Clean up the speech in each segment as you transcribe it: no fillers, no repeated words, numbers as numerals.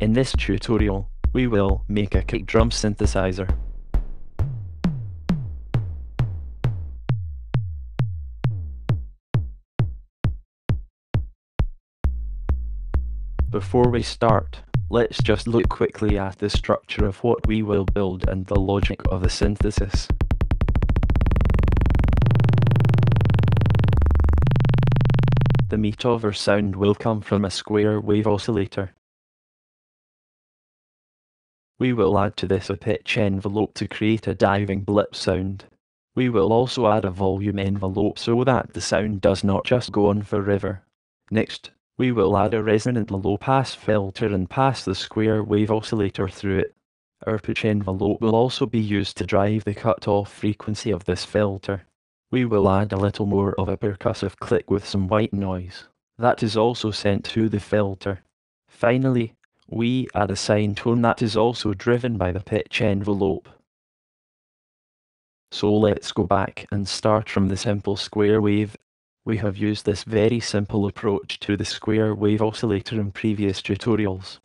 In this tutorial, we will make a kick drum synthesizer. Before we start, let's just look quickly at the structure of what we will build and the logic of the synthesis. The mtof or sound will come from a square wave oscillator. We will add to this a pitch envelope to create a diving blip sound. We will also add a volume envelope so that the sound does not just go on forever. Next, we will add a resonant low-pass filter and pass the square wave oscillator through it. Our pitch envelope will also be used to drive the cutoff frequency of this filter. We will add a little more of a percussive click with some white noise. That is also sent to the filter. Finally, we add a sine tone that is also driven by the pitch envelope. So let's go back and start from the simple square wave. We have used this very simple approach to the square wave oscillator in previous tutorials.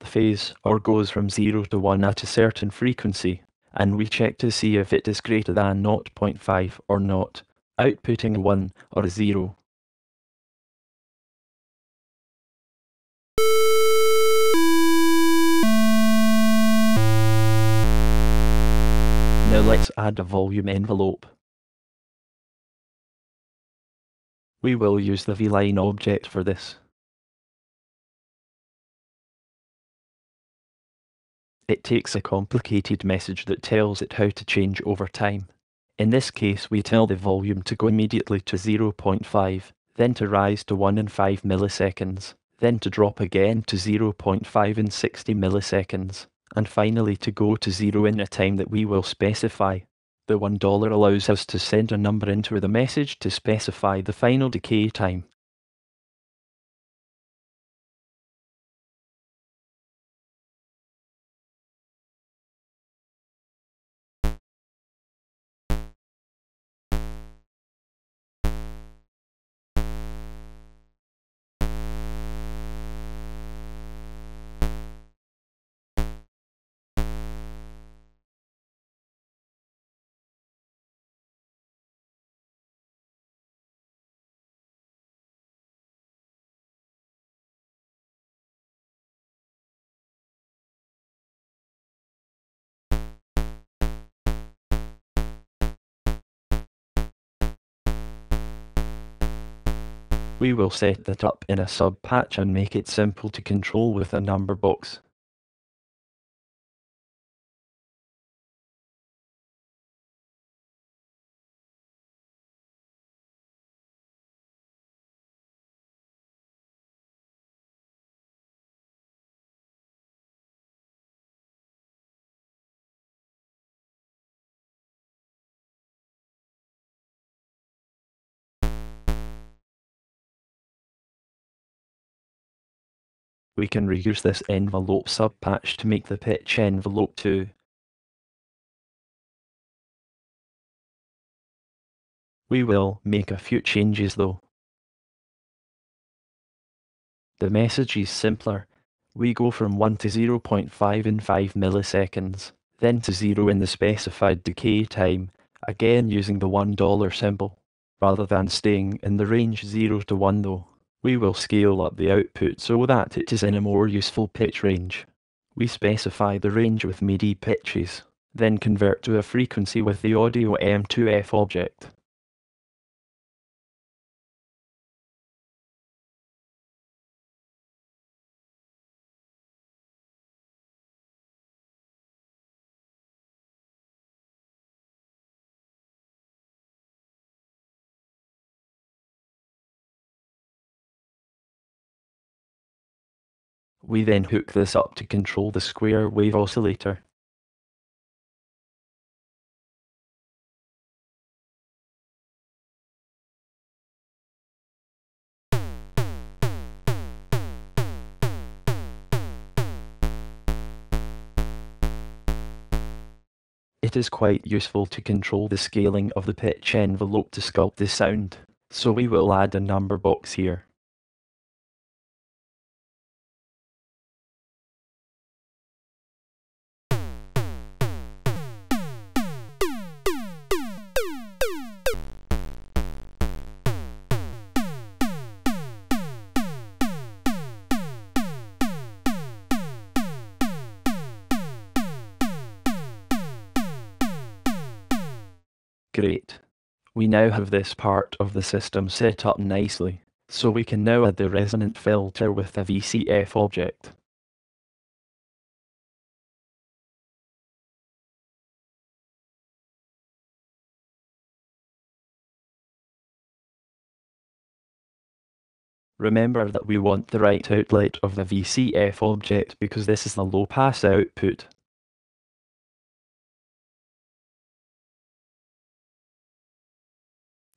The phase or goes from 0 to 1 at a certain frequency, and we check to see if it is greater than 0.5 or not, outputting 1 or 0. Now let's add a volume envelope. We will use the VLine object for this. It takes a complicated message that tells it how to change over time. In this case, we tell the volume to go immediately to 0.5, then to rise to 1 in 5 milliseconds, then to drop again to 0.5 in 60 milliseconds, and finally to go to 0 in a time that we will specify. The $1 allows us to send a number into the message to specify the final decay time. We will set that up in a sub-patch and make it simple to control with a number box. We can reuse this envelope subpatch to make the pitch envelope too. We will make a few changes though. The message is simpler. We go from 1 to 0.5 in 5 milliseconds, then to 0 in the specified decay time, again using the $1 symbol, rather than staying in the range 0 to 1 though. We will scale up the output so that it is in a more useful pitch range. We specify the range with MIDI pitches, then convert to a frequency with the audio mtof object. We then hook this up to control the square wave oscillator. It is quite useful to control the scaling of the pitch envelope to sculpt the sound, so we will add a number box here. Great. We now have this part of the system set up nicely, so we can now add the resonant filter with a VCF object. Remember that we want the right outlet of the VCF object because this is the low pass output.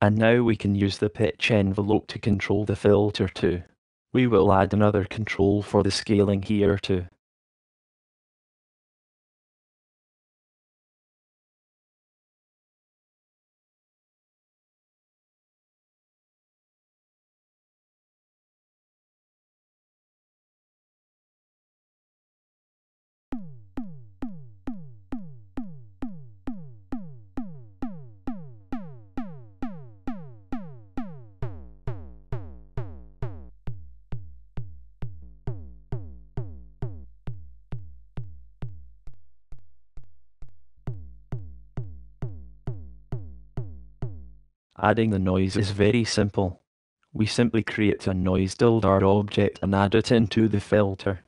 And now we can use the pitch envelope to control the filter too. We will add another control for the scaling here too. Adding the noise is very simple. We simply create a noise dildar object and add it into the filter.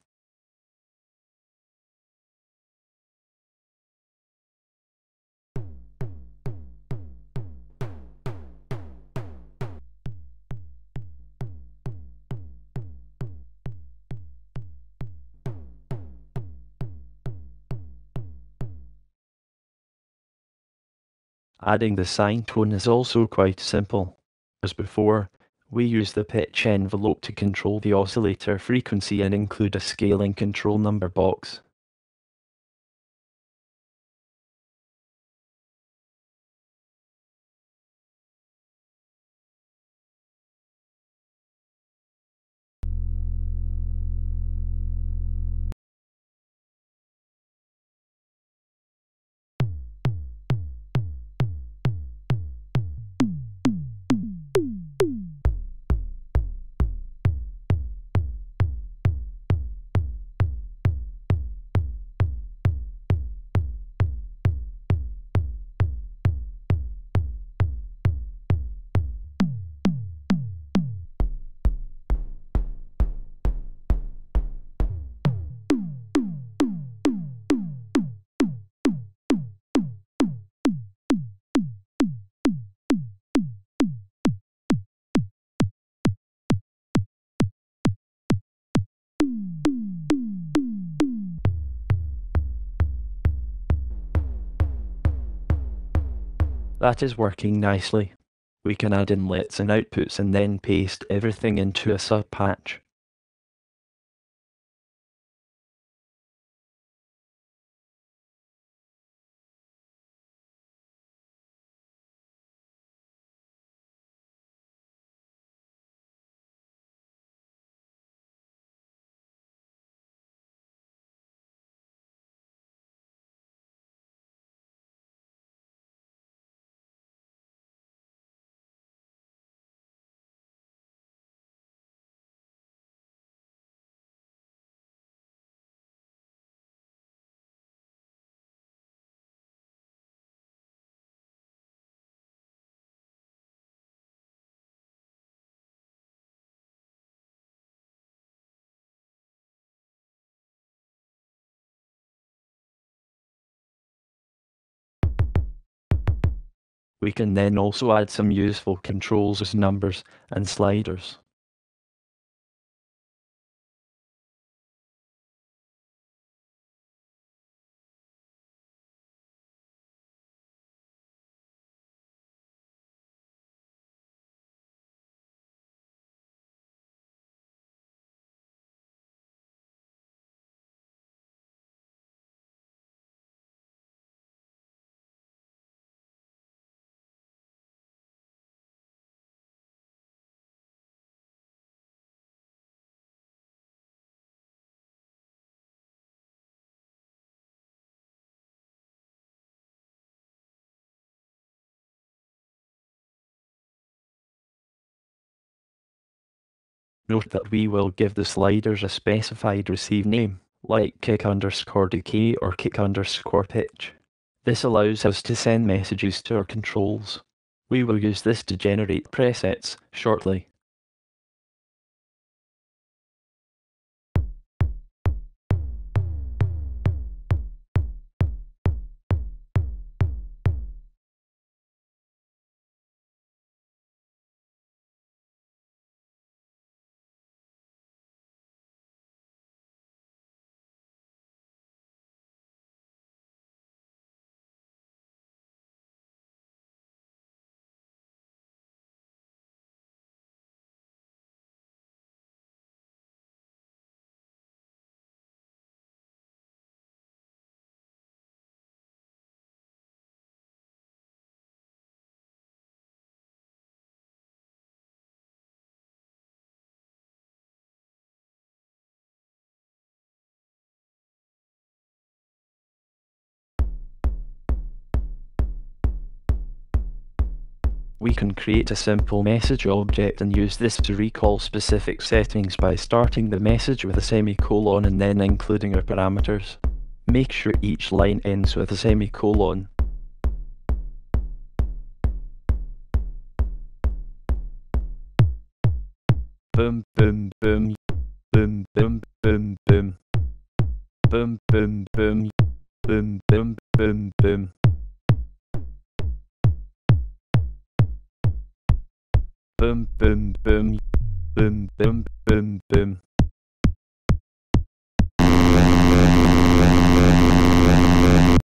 Adding the sine tone is also quite simple. As before, we use the pitch envelope to control the oscillator frequency and include a scaling control number box. That is working nicely. We can add inlets and outputs and then paste everything into a subpatch. We can then also add some useful controls as numbers and sliders. Note that we will give the sliders a specified receive name, like kick_decay or kick_pitch, This allows us to send messages to our controls. We will use this to generate presets shortly. We can create a simple message object and use this to recall specific settings by starting the message with a semicolon and then including our parameters. Make sure each line ends with a semicolon. Boom, boom, boom. Boom, boom, boom, boom. Boom, boom, boom. Boom, boom, boom, boom. Boom, boom, boom, boom, boom, boom, boom.